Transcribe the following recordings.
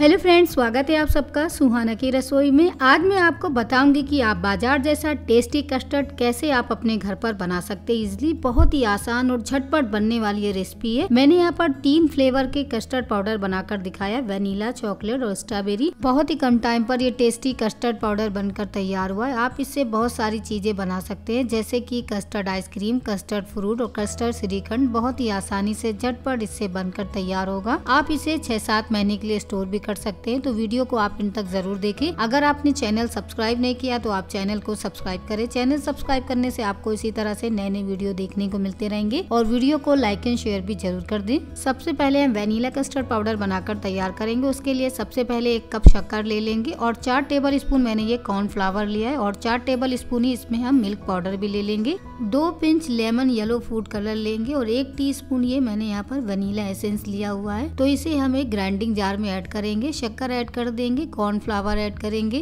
Hello friends, स्वागत है आप सबका सुहाना की रसोई में। आज मैं आपको बताऊंगी कि आप बाजार जैसा टेस्टी कस्टर्ड कैसे आप अपने घर पर बना सकते हैं। इजली बहुत ही आसान और झटपट बनने वाली ये रेसिपी है। मैंने यहाँ पर 3 फ्लेवर के कस्टर्ड पाउडर बनाकर दिखाया, वनीला, चॉकलेट और स्ट्रॉबेरी। बहुत ही कम टाइम पर ये टेस्टी कस्टर्ड पाउडर बनकर तैयार हुआ है। आप इससे बहुत सारी चीजें बना सकते हैं, जैसे की कस्टर्ड आइसक्रीम, कस्टर्ड फ्रूट और कस्टर्ड श्रीखंड। बहुत ही आसानी से झटपट इससे बनकर तैयार होगा। आप इसे 6-7 महीने के लिए स्टोर भी कर सकते हैं। तो वीडियो को आप इन तक जरूर देखें। अगर आपने चैनल सब्सक्राइब नहीं किया तो आप चैनल को सब्सक्राइब करें। चैनल सब्सक्राइब करने से आपको इसी तरह से नए नए वीडियो देखने को मिलते रहेंगे। और वीडियो को लाइक एंड शेयर भी जरूर कर दें। सबसे पहले हम वैनिला कस्टर्ड पाउडर बनाकर तैयार करेंगे। उसके लिए सबसे पहले 1 कप शक्कर ले लेंगे और 4 टेबल स्पून मैंने ये कॉर्नफ्लावर लिया है और 4 टेबल स्पून ही इसमें हम मिल्क पाउडर भी ले लेंगे। 2 pinch lemon yellow food colour लेंगे और 1 टीस्पून ये मैंने यहाँ पर वनीला एसेंस लिया हुआ है। तो इसे हम एक ग्राइंडिंग जार में ऐड करेंगे। शक्कर ऐड कर देंगे, कॉर्नफ्लावर ऐड करेंगे।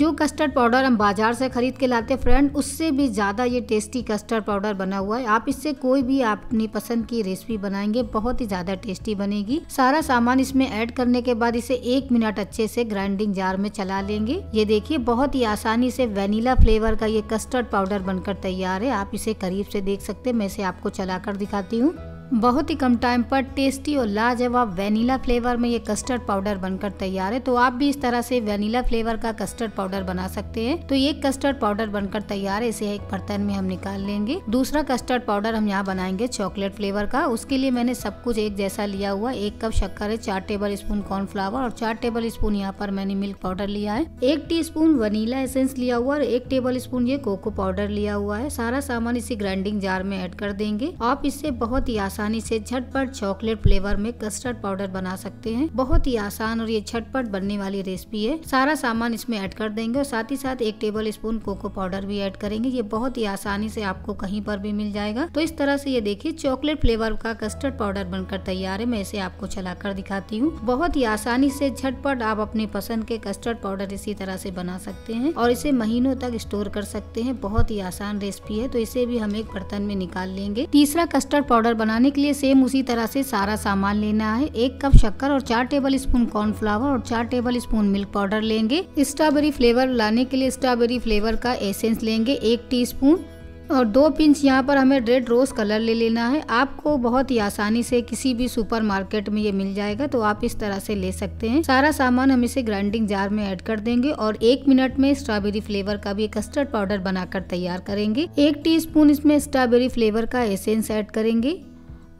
जो कस्टर्ड पाउडर हम बाजार से खरीद के लाते फ्रेंड, उससे भी ज़्यादा ये टेस्टी कस्टर्ड पाउडर बना हुआ है। आप इससे कोई भी अपनी पसंद की रेसिपी बनाएंगे, बहुत ही ज़्यादा टेस्टी बनेगी। सारा सामान इसमें ऐड करने के बाद इसे 1 मिनट अच्छे से ग्राइंडिंग जार में चला लेंगे। ये देखिए, बहुत ही आसानी से वनीला फ्लेवर का ये कस्टर्ड पाउडर बनकर तैयार है। आप इसे करीब से देख सकते हैं, मैं इसे आपको चला कर दिखाती हूँ। बहुत ही कम टाइम पर टेस्टी और लाजवाब वैनिला फ्लेवर में ये कस्टर्ड पाउडर बनकर तैयार है। तो आप भी इस तरह से वैनिला फ्लेवर का कस्टर्ड पाउडर बना सकते हैं। तो ये कस्टर्ड पाउडर बनकर तैयार है, इसे एक बर्तन में हम निकाल लेंगे। दूसरा कस्टर्ड पाउडर हम यहाँ बनाएंगे चॉकलेट फ्लेवर का। उसके लिए मैंने सब कुछ एक जैसा लिया हुआ, 1 कप शक्कर है, 4 टेबल स्पून कॉर्नफ्लावर और 4 टेबल स्पून यहाँ पर मैंने मिल्क पाउडर लिया है, 1 टीस्पून वनीला एसेंस लिया हुआ और 1 टेबल स्पून ये कोको पाउडर लिया हुआ है। सारा सामान इसी ग्राइंडिंग जार में ऐड कर देंगे। आप इससे बहुत ही आसानी से झटपट चॉकलेट फ्लेवर में कस्टर्ड पाउडर बना सकते हैं। बहुत ही आसान और ये झटपट बनने वाली रेसिपी है। सारा सामान इसमें ऐड कर देंगे और साथ ही साथ 1 टेबल स्पून कोको पाउडर भी ऐड करेंगे। ये बहुत ही आसानी से आपको कहीं पर भी मिल जाएगा। तो इस तरह से ये देखिए, चॉकलेट फ्लेवर का कस्टर्ड पाउडर बनकर तैयार है। मैं इसे आपको चला कर दिखाती हूँ। बहुत ही आसानी से झटपट आप अपने पसंद के कस्टर्ड पाउडर इसी तरह से बना सकते हैं और इसे महीनों तक स्टोर कर सकते हैं। बहुत ही आसान रेसिपी है। तो इसे भी हम एक बर्तन में निकाल लेंगे। तीसरा कस्टर्ड पाउडर बनाने के लिए सेम उसी तरह से सारा सामान लेना है। 1 कप शक्कर और 4 टेबल स्पून कॉर्नफ्लावर और 4 टेबल स्पून मिल्क पाउडर लेंगे। स्ट्रॉबेरी फ्लेवर लाने के लिए स्ट्रॉबेरी फ्लेवर का एसेंस लेंगे 1 टीस्पून और 2 पिंच यहाँ पर हमें रेड रोज कलर ले लेना है। आपको बहुत ही आसानी से किसी भी सुपरमार्केट में ये मिल जाएगा, तो आप इस तरह से ले सकते हैं। सारा सामान हम इसे ग्राइंडिंग जार में ऐड कर देंगे और 1 मिनट में स्ट्रॉबेरी फ्लेवर का भी कस्टर्ड पाउडर बनाकर तैयार करेंगे। 1 टीस्पून इसमें स्ट्रॉबेरी फ्लेवर का एसेंस ऐड करेंगे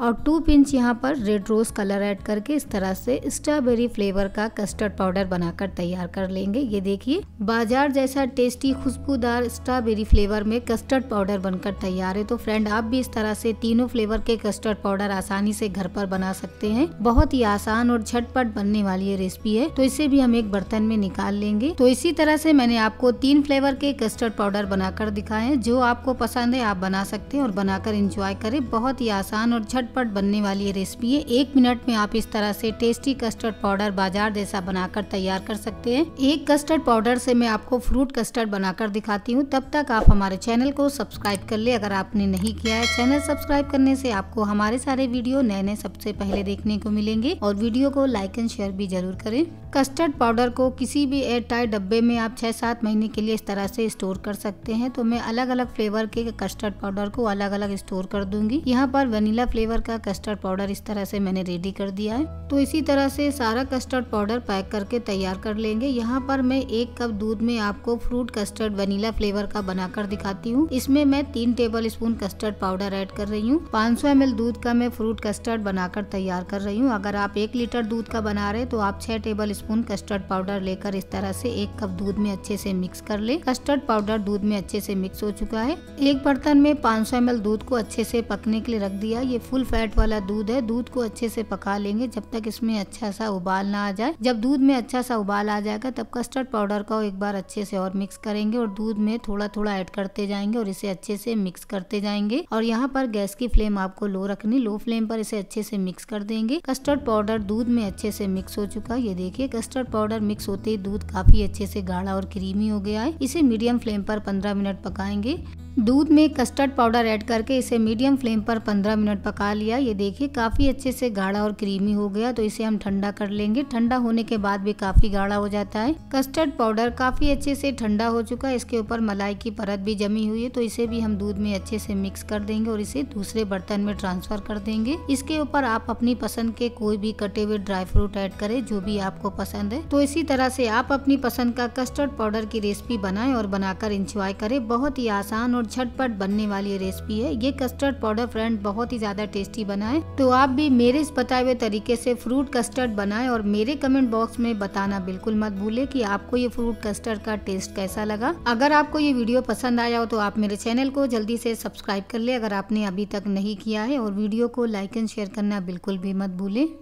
और 2 पिंच यहाँ पर रेड रोज कलर ऐड करके इस तरह से स्ट्रॉबेरी फ्लेवर का कस्टर्ड पाउडर बनाकर तैयार कर लेंगे। ये देखिए, बाजार जैसा टेस्टी खुशबूदार स्ट्रॉबेरी फ्लेवर में कस्टर्ड पाउडर बनकर तैयार है। तो फ्रेंड, आप भी इस तरह से तीनों फ्लेवर के कस्टर्ड पाउडर आसानी से घर पर बना सकते हैं। बहुत ही आसान और झटपट बनने वाली ये रेसिपी है। तो इसे भी हम एक बर्तन में निकाल लेंगे। तो इसी तरह से मैंने आपको 3 फ्लेवर के कस्टर्ड पाउडर बनाकर दिखाए हैं। जो आपको पसंद है आप बना सकते हैं और बनाकर इंजॉय करें। बहुत ही आसान और झटपट बनने वाली ये रेसिपी है। 1 मिनट में आप इस तरह से टेस्टी कस्टर्ड पाउडर बाजार जैसा बनाकर तैयार कर सकते हैं। 1 कस्टर्ड पाउडर से मैं आपको फ्रूट कस्टर्ड बनाकर दिखाती हूँ। तब तक आप हमारे चैनल को सब्सक्राइब कर ले अगर आपने नहीं किया है। चैनल सब्सक्राइब करने से आपको हमारे सारे वीडियो नए नए सबसे पहले देखने को मिलेंगे और वीडियो को लाइक एंड शेयर भी जरूर करें। कस्टर्ड पाउडर को किसी भी एयर टाइट डब्बे में आप 6-7 महीने के लिए इस तरह से स्टोर कर सकते हैं। तो मैं अलग अलग फ्लेवर के कस्टर्ड पाउडर को अलग अलग स्टोर कर दूंगी। यहाँ पर वनीला फ्लेवर का कस्टर्ड पाउडर इस तरह से मैंने रेडी कर दिया है। तो इसी तरह से सारा कस्टर्ड पाउडर पैक करके तैयार कर लेंगे। यहाँ पर मैं 1 कप दूध में आपको फ्रूट कस्टर्ड वनीला फ्लेवर का बनाकर दिखाती हूँ। इसमें मैं 3 tablespoon custard powder add कर रही हूँ। 500 ml दूध का मैं फ्रूट कस्टर्ड बनाकर तैयार कर रही हूँ। अगर आप 1 लीटर दूध का बना रहे तो आप 6 टेबल स्पून कस्टर्ड पाउडर लेकर इस तरह से 1 कप दूध में अच्छे से मिक्स कर ले। कस्टर्ड पाउडर दूध में अच्छे से मिक्स हो चुका है। एक बर्तन में 500 ml दूध को अच्छे से पकने के लिए रख दिया। ये फुल फैट वाला दूध है। दूध को अच्छे से पका लेंगे जब तक इसमें अच्छा सा उबाल ना आ जाए। जब दूध में अच्छा सा उबाल आ जाएगा तब कस्टर्ड पाउडर को एक बार अच्छे से और मिक्स करेंगे और दूध में थोड़ा थोड़ा ऐड करते जाएंगे और इसे अच्छे से मिक्स करते जाएंगे। और यहाँ पर गैस की फ्लेम आपको लो रखनी, लो फ्लेम पर इसे अच्छे से मिक्स कर देंगे। कस्टर्ड पाउडर दूध में अच्छे से मिक्स हो चुका है। ये देखिए, कस्टर्ड पाउडर मिक्स होते ही दूध काफी अच्छे से गाढ़ा और क्रीमी हो गया है। इसे मीडियम फ्लेम पर 15 मिनट पकाएंगे। दूध में कस्टर्ड पाउडर ऐड करके इसे मीडियम फ्लेम पर 15 मिनट पका लिया। ये देखिए काफ़ी अच्छे से गाढ़ा और क्रीमी हो गया, तो इसे हम ठंडा कर लेंगे। ठंडा होने के बाद भी काफ़ी गाढ़ा हो जाता है। कस्टर्ड पाउडर काफ़ी अच्छे से ठंडा हो चुका है, इसके ऊपर मलाई की परत भी जमी हुई है, तो इसे भी हम दूध में अच्छे से मिक्स कर देंगे और इसे दूसरे बर्तन में ट्रांसफर कर देंगे। इसके ऊपर आप अपनी पसंद के कोई भी कटे हुए ड्राई फ्रूट ऐड करें, जो भी आपको पसंद है। तो इसी तरह से आप अपनी पसंद का कस्टर्ड पाउडर की रेसिपी बनाएं और बनाकर इंजॉय करें। बहुत ही आसान और झटपट बनने वाली रेसिपी है ये कस्टर्ड पाउडर। फ्रेंड बहुत ही ज्यादा टेस्टी बना है, तो आप भी मेरे इस बताए हुए तरीके से फ्रूट कस्टर्ड बनाएं और मेरे कमेंट बॉक्स में बताना बिल्कुल मत भूले कि आपको ये फ्रूट कस्टर्ड का टेस्ट कैसा लगा। अगर आपको ये वीडियो पसंद आया हो तो आप मेरे चैनल को जल्दी से सब्सक्राइब कर ले अगर आपने अभी तक नहीं किया है, और वीडियो को लाइक एंड शेयर करना बिल्कुल भी मत भूले।